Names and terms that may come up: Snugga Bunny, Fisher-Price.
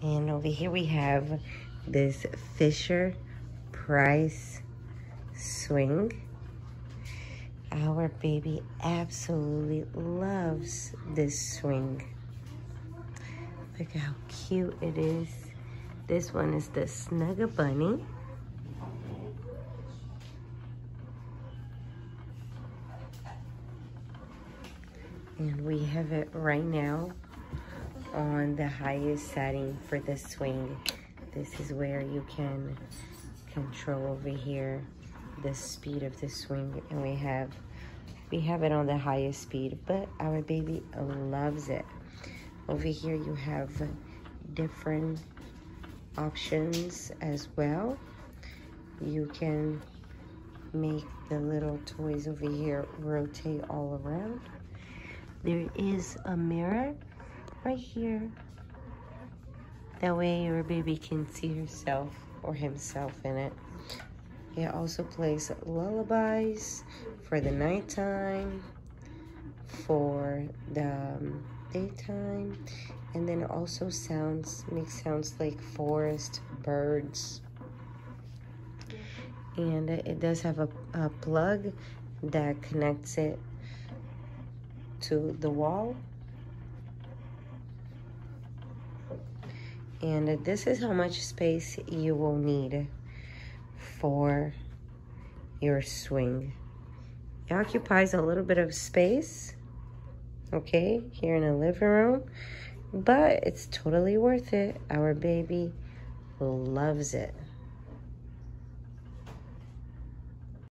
And over here we have this Fisher-Price swing. Our baby absolutely loves this swing. Look how cute it is. This one is the Snugga Bunny. And we have it right now on the highest setting for the swing. This is where you can control over here the speed of the swing, and we have it on the highest speed, but our baby loves it. Over here you have different options as well. You can make the little toys over here rotate all around. There is a mirror right here. That way your baby can see herself or himself in it. It also plays lullabies for the nighttime, for the daytime, and then also makes sounds like forest, birds. And it does have a plug that connects it to the wall. And this is how much space you will need for your swing. It occupies a little bit of space, okay, here in the living room, but it's totally worth it. Our baby loves it.